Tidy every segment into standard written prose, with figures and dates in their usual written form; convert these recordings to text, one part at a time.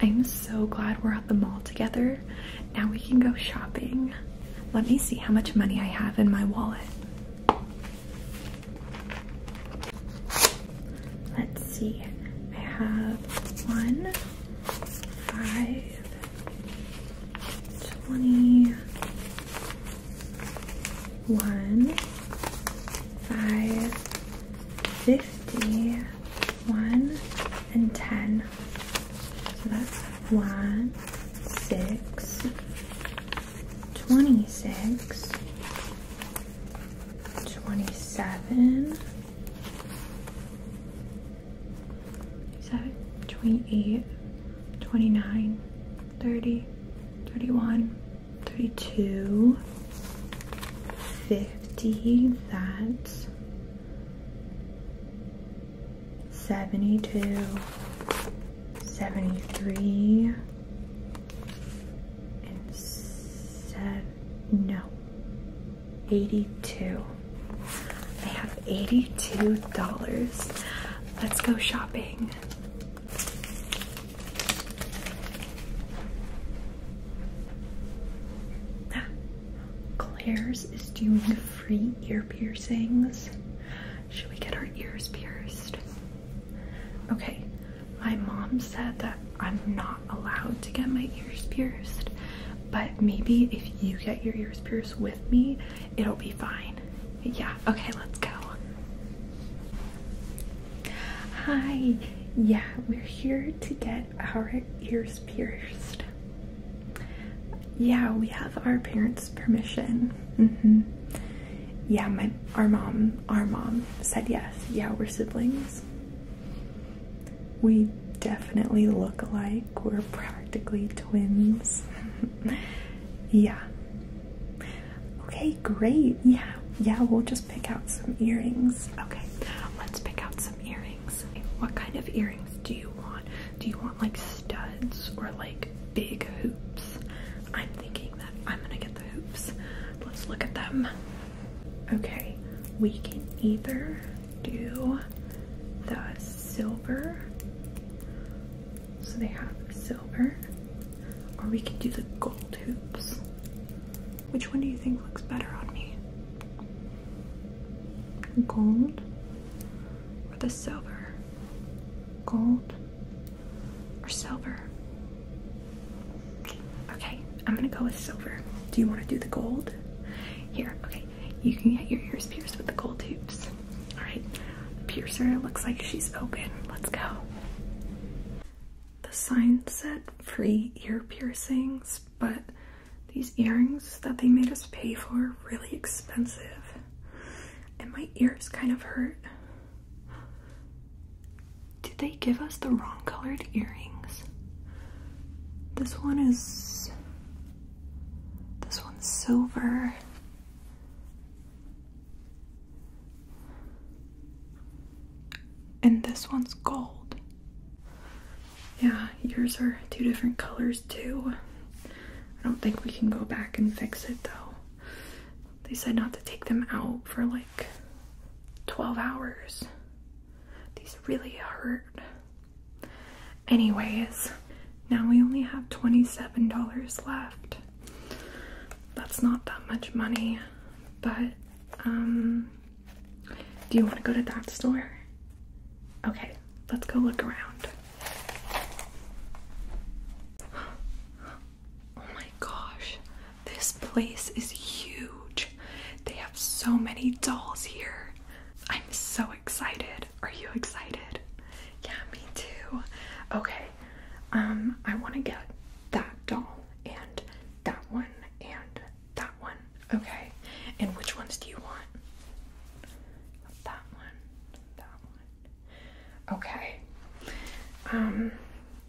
I'm so glad we're at the mall together. Now we can go shopping. Let me see how much money I have in my wallet. Let's see. I have 1, 5, 20, 1, 5, 50, 1, and 10. So that's 1, 6, 27, 28, 29, 30, 31, 32, 50, that's 72, 73, and 82. I have $82. Let's go shopping. Claire's is doing free ear piercings. Should we get our ears pierced? Okay, my mom said that I'm not allowed to get my ears pierced, but maybe if you get your ears pierced with me, it'll be fine. Yeah, okay, let's go. Hi, yeah, we're here to get our ears pierced. Yeah, we have our parents' permission. Yeah, our mom said yes. Yeah, we're siblings. We definitely look alike. We're practically twins. Yeah. Okay, great. Yeah, we'll just pick out some earrings. Okay, let's pick out some earrings. What kind of earrings do you want? Do you want like studs or like big hoops? I'm thinking that I'm gonna get the hoops. Let's look at them. Okay, we can either do the silver, so they have silver, or we could do the gold hoops. Which one do you think looks better on me? Gold or the silver? Gold or silver? Okay, I'm gonna go with silver. Do you want to do the gold? Here, okay, you can get your ears pierced with the gold hoops. All right. Piercer looks like she's open. Let's go. The sign said free ear piercings, but these earrings that they made us pay for are really expensive. And my ears kind of hurt. Did they give us the wrong colored earrings? This one's silver. And this one's gold. Yeah, yours are two different colors too. I don't think we can go back and fix it though. They said not to take them out for like 12 hours. These really hurt. Anyways, now we only have $27 left. That's not that much money, but do you want to go to that store? Okay, let's go look around. Oh my gosh, this place is huge. They have so many dolls here. I'm so excited. Are you excited? Yeah, me too. Okay, I want to get that doll and that one and that one. Okay, and which ones do you want? Okay,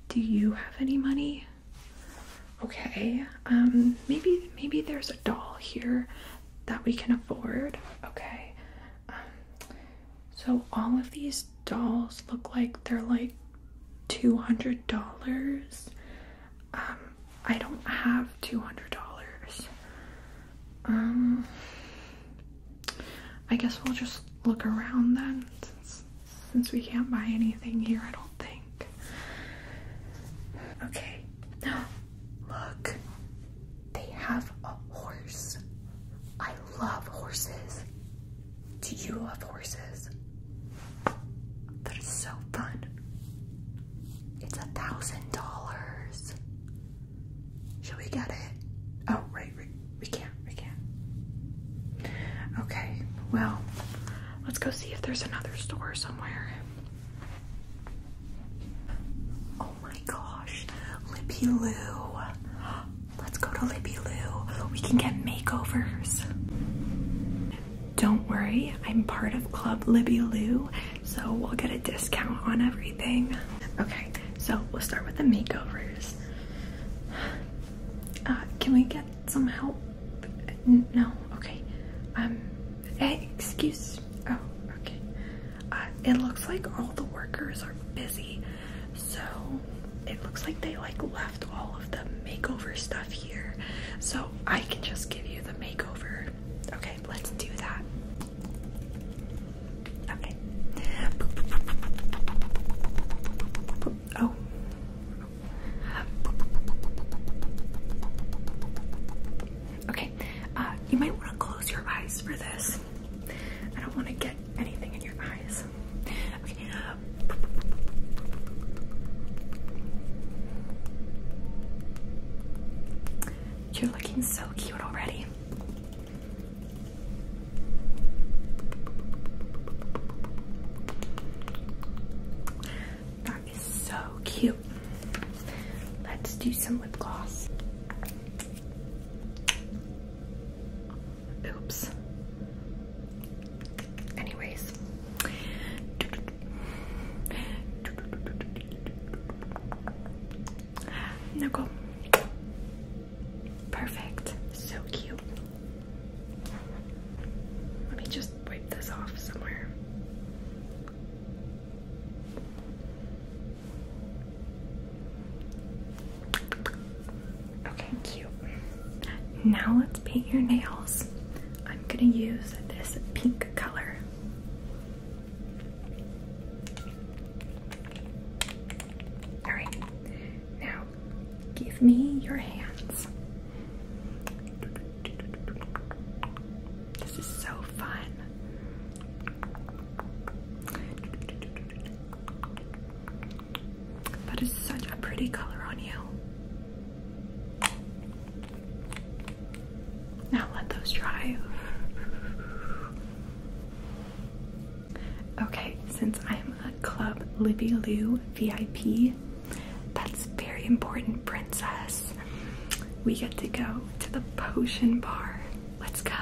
do you have any money? Okay, maybe there's a doll here that we can afford. Okay, so all of these dolls look like they're like $200. I don't have $200. I guess we'll just look around then. Since we can't buy anything here, I don't think. Okay. Look. They have a horse. I love horses. Do you love horses? That is so fun. It's $1,000. Should we get it? Oh, right. We can't. Okay, well, let's go see if there's another store somewhere. Oh my gosh, Libby Lu. Let's go to Libby Lu. We can get makeovers. Don't worry, I'm part of Club Libby Lu, so we'll get a discount on everything. Okay, so we'll start with the makeovers. Can we get some help? No, okay. Excuse. Oh, okay. It looks like all the workers are busy, so it looks like they left all of the makeover stuff here. So I can just give you the makeover. Okay, let's do that. Okay. Oh. Okay, you might want to close your eyes for this. I don't want to get anything in your eyes. Okay. You're looking so cute already. That is so cute. Let's do some lip gloss. Oops. Anyways. Now go. Perfect. So cute. Let me just wipe this off somewhere. Okay, cute. Now let's paint your nails. I'm gonna use this pink color. All right, now give me your hands. This is so fun. That is such a pretty color on you. Now let those dry. Okay, since I'm a Club Libby Lu VIP, that's very important, princess. We get to go to the potion bar. Let's go.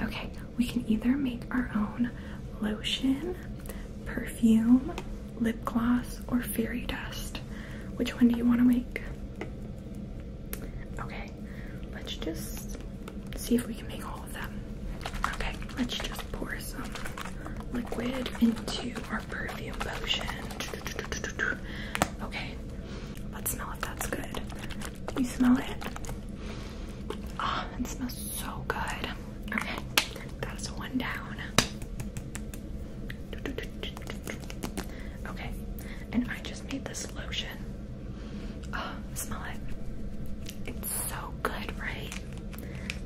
Okay, we can either make our own lotion, perfume, lip gloss, or fairy dust. Which one do you want to make? Okay, let's just see if we can make all of them. Okay, let's just pour some liquid into our perfume potion. Okay, let's smell if that's good. You smell it? Ah, oh, it smells so good. Okay, that's one down. Okay, and I just made this lotion. Oh, smell it. It's so good, right?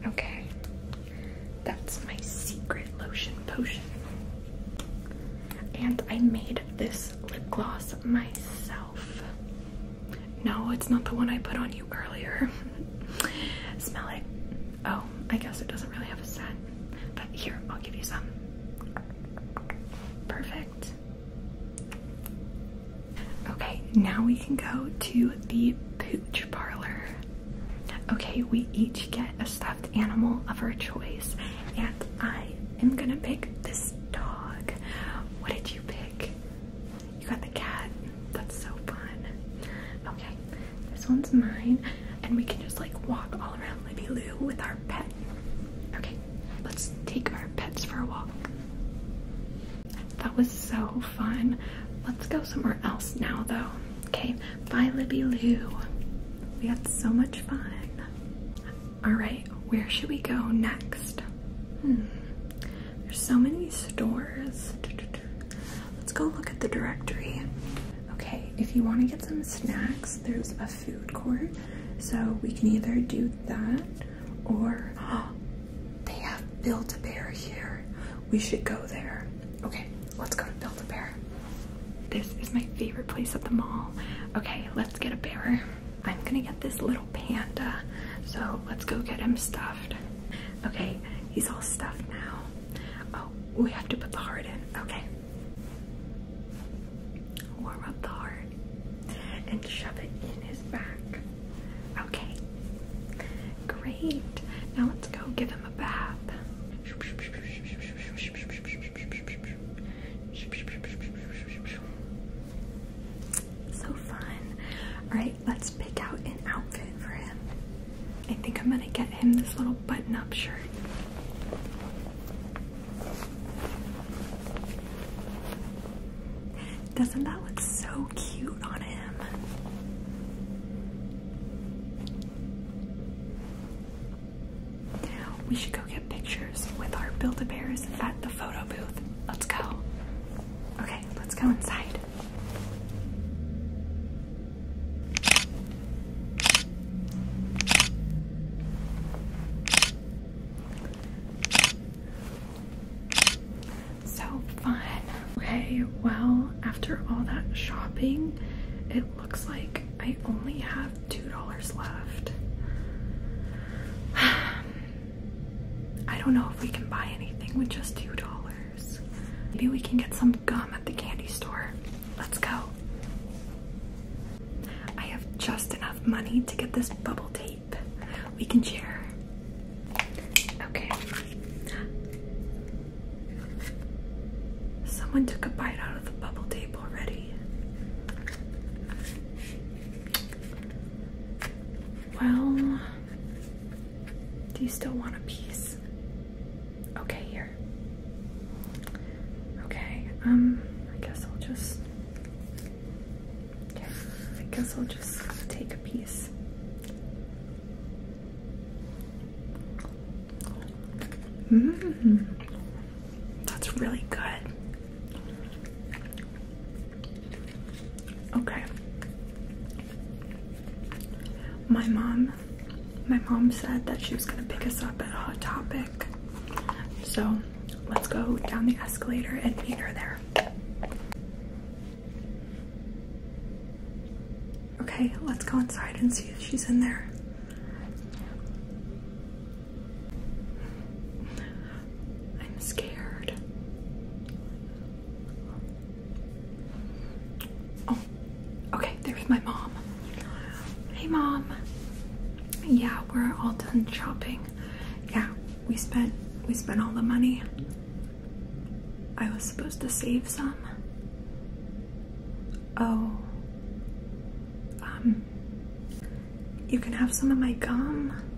Okay, that's my secret lotion potion. And I made this lip gloss myself. No, it's not the one I put on you earlier. Smell it. Oh, I guess it doesn't really have a scent. But here, I'll give you some. Perfect. Okay, now we can go to the pooch parlor. Okay, we each get a stuffed animal of our choice, and I am gonna pick this dog. What did you pick? You got the cat. That's so fun. Okay, this one's mine, and we can just walk all around Libby Lu with our pet. Okay, let's take our pets for a walk. That was so fun. Let's go somewhere else now though. Okay, bye Libby Lu. We had so much fun. Alright, where should we go next? There's so many stores. Let's go look at the directory. Okay, If you want to get some snacks, there's a food court, so we can either do that or they have Build a Bear here. We should go there. Okay, let's go to Build a Bear. This is my favorite place at the mall. Okay, let's get a bear. I'm gonna get this little panda, so let's go get him stuffed. Okay, he's all stuffed now. Oh, we have to put the heart in. Okay. Warm up the heart and shove it in his back. Okay, great. Now let's go give him a bath. So fun. All right, let's pick out an outfit for him. I think I'm gonna get him this little button-up shirt. Doesn't that look so cute on him? We should go get pictures with our Build-A-Bears at the photo booth. Let's go. Okay, let's go inside. Well, after all that shopping, it looks like I only have $2 left. I don't know if we can buy anything with just $2. Maybe we can get some gum at the candy store. Let's go. I have just enough money to get this bubble tape. We can share. Okay. Someone took a bite out of the bubble tape already. Well, do you still want a piece? Okay, here. Okay, I guess I'll just take a piece. That's really good. Okay. My mom said that she was gonna pick us up at Hot Topic. So let's go down the escalator and meet her there. Okay, let's go inside and see if she's in there. I'm scared. My mom. Hey mom. Yeah, we're all done shopping. Yeah, we spent all the money. I was supposed to save some. Oh. You can have some of my gum.